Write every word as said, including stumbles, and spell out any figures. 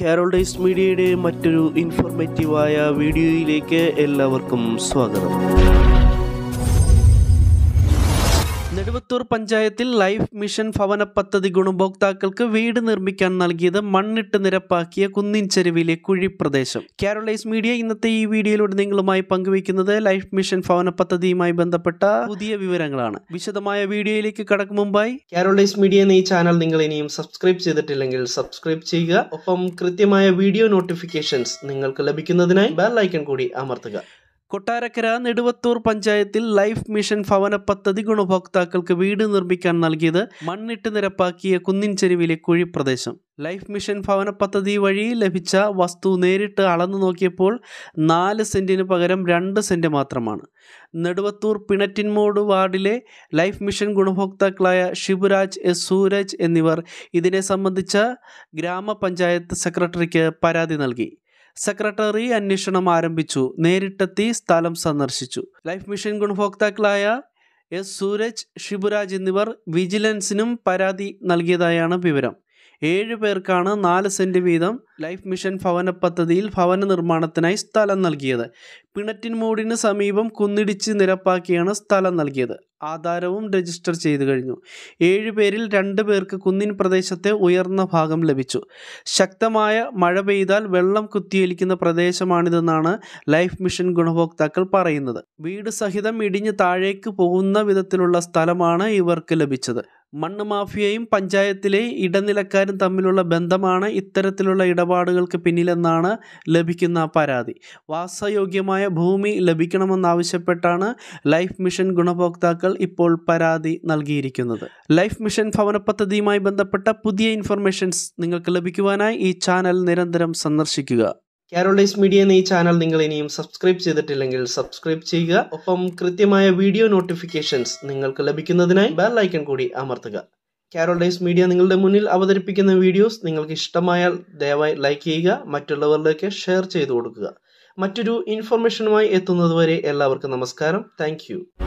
Carol Days Media മറ്റൊരു ഇൻഫോർമേറ്റീവായ വീഡിയോയിലേക്ക് എല്ലാവർക്കും സ്വാഗതം. നെടുവത്തൂർ പഞ്ചായത്തിൽ ലൈഫ് മിഷൻ ഭവന പദ്ധതി ഗുണഭോക്താക്കൾക്ക് വീട് നിർമ്മിക്കാൻ നൽകിയത് മണ്ണിട്ട് നിരപ്പാക്കിയ കുന്നിൻചെരുവിലെ കുഴിപ്രദേശം. കാരോൾ ഡേയ്സ് മീഡിയ ഇന്നത്തെ ഈ വീഡിയോയിലൂടെ നിങ്ങളുമായി പങ്കുവയ്ക്കുന്നത് ലൈഫ് മിഷൻ ഭവന പദ്ധതിയുമായി ബന്ധപ്പെട്ട പുതിയ വിവരങ്ങളാണ്. വിശദമായ വീഡിയോയിലേക്ക് കടക്കും മുമ്പായി കാരോൾ ഡേയ്സ് മീഡിയ എന്ന ഈ ചാനൽ നിങ്ങൾ ഇനിയും സബ്സ്ക്രൈബ് ചെയ്തിട്ടില്ലെങ്കിൽ സബ്സ്ക്രൈബ് ചെയ്യുക. ഒപ്പം കൃത്യമായ വീഡിയോ നോട്ടിഫിക്കേഷൻസ് നിങ്ങൾക്ക് ലഭിക്കുന്നതിനായി ബെൽ ഐക്കൺ കൂടി അമർത്തുക. കൊട്ടാരക്കര നെടുവത്തൂർ പഞ്ചായത്തിൽ ലൈഫ് മിഷൻ ഭവന പദ്ധതി ഗുണഭോക്താക്കൾക്ക് വീട് നിർമ്മിക്കാൻ നൽകിയത് മണ്ണിട്ട് നിരപ്പാക്കിയ കുന്നിൻചെരുവിലെ കുഴിപ്രദേശം. ലൈഫ് മിഷൻ ഭവന പദ്ധതി വഴി ലഭിച്ച വസ്തു നേരിട്ട് അളന്നു നോക്കിയപ്പോൾ നാല് സെൻറ്റിന് പകരം രണ്ട് സെൻറ്റ് മാത്രമാണ്. നെടുവത്തൂർ പിണറ്റിൻമോട് വാർഡിലെ ലൈഫ് മിഷൻ ഗുണഭോക്താക്കളായ ശിവരാജ് എസ് സൂരജ് എന്നിവർ ഇതിനെ സംബന്ധിച്ച ഗ്രാമപഞ്ചായത്ത് സെക്രട്ടറിക്ക് പരാതി നൽകി. സെക്രട്ടറി അന്വേഷണം ആരംഭിച്ചു. നേരിട്ടെത്തി സ്ഥലം സന്ദർശിച്ചു. ലൈഫ് മിഷൻ ഗുണഭോക്താക്കളായ എസ് സൂരജ്, ശിവരാജ് എന്നിവർ വിജിലൻസിനും പരാതി നൽകിയതായാണ് വിവരം. ഏഴ് പേർക്കാണ് നാല് സെൻറ്റ് വീതം ലൈഫ് മിഷൻ ഭവന പദ്ധതിയിൽ ഭവന നിർമ്മാണത്തിനായി സ്ഥലം നൽകിയത്. പിണറ്റിൻമൂടിന് സമീപം കുന്നിടിച്ച് നിരപ്പാക്കിയാണ് സ്ഥലം നൽകിയത്. ആധാരവും രജിസ്റ്റർ ചെയ്തു കഴിഞ്ഞു. ഏഴ് പേരിൽ രണ്ട് പേർക്ക് കുന്നിൻ പ്രദേശത്തെ ഉയർന്ന ഭാഗം ലഭിച്ചു. ശക്തമായ മഴ പെയ്താൽ വെള്ളം കുത്തിയൊലിക്കുന്ന പ്രദേശമാണിതെന്നാണ് ലൈഫ് മിഷൻ ഗുണഭോക്താക്കൾ പറയുന്നത്. വീട് സഹിതം ഇടിഞ്ഞ് താഴേക്ക് പോകുന്ന വിധത്തിലുള്ള സ്ഥലമാണ് ഇവർക്ക് ലഭിച്ചത്. മണ്ണ് മാഫിയയും പഞ്ചായത്തിലെ ഇടനിലക്കാരും തമ്മിലുള്ള ബന്ധമാണ് ഇത്തരത്തിലുള്ള ഇടപാടുകൾക്ക് പിന്നിലെന്നാണ് ലഭിക്കുന്ന പരാതി. വാസയോഗ്യമായ ഭൂമി ലഭിക്കണമെന്നാവശ്യപ്പെട്ടാണ് ലൈഫ് മിഷൻ ഗുണഭോക്താക്കൾ ഇപ്പോൾ പരാതി നൽകിയിരിക്കുന്നത്. ലൈഫ് മിഷൻ ഭവന പദ്ധതിയുമായി ബന്ധപ്പെട്ട പുതിയ ഇൻഫർമേഷൻസ് നിങ്ങൾക്ക് ലഭിക്കുവാനായി ഈ ചാനൽ നിരന്തരം സന്ദർശിക്കുക. കാരോൾ ഡേയ്സ് മീഡിയ എന്ന ഈ ചാനൽ നിങ്ങൾ ഇനിയും സബ്സ്ക്രൈബ് ചെയ്തിട്ടില്ലെങ്കിൽ സബ്സ്ക്രൈബ് ചെയ്യുക. ഒപ്പം കൃത്യമായ വീഡിയോ നോട്ടിഫിക്കേഷൻസ് നിങ്ങൾക്ക് ലഭിക്കുന്നതിനായി ബെൽ ഐക്കൺ കൂടി അമർത്തുക. കാരോൾ ഡേയ്സ് മീഡിയ നിങ്ങളുടെ മുന്നിൽ അവതരിപ്പിക്കുന്ന വീഡിയോസ് നിങ്ങൾക്ക് ഇഷ്ടമായാൽ ദയവായി ലൈക്ക് ചെയ്യുക. മറ്റുള്ളവരിലേക്ക് ഷെയർ ചെയ്തു കൊടുക്കുക. മറ്റൊരു ഇൻഫർമേഷനുമായി എത്തുന്നതുവരെ എല്ലാവർക്കും നമസ്കാരം. Thank U.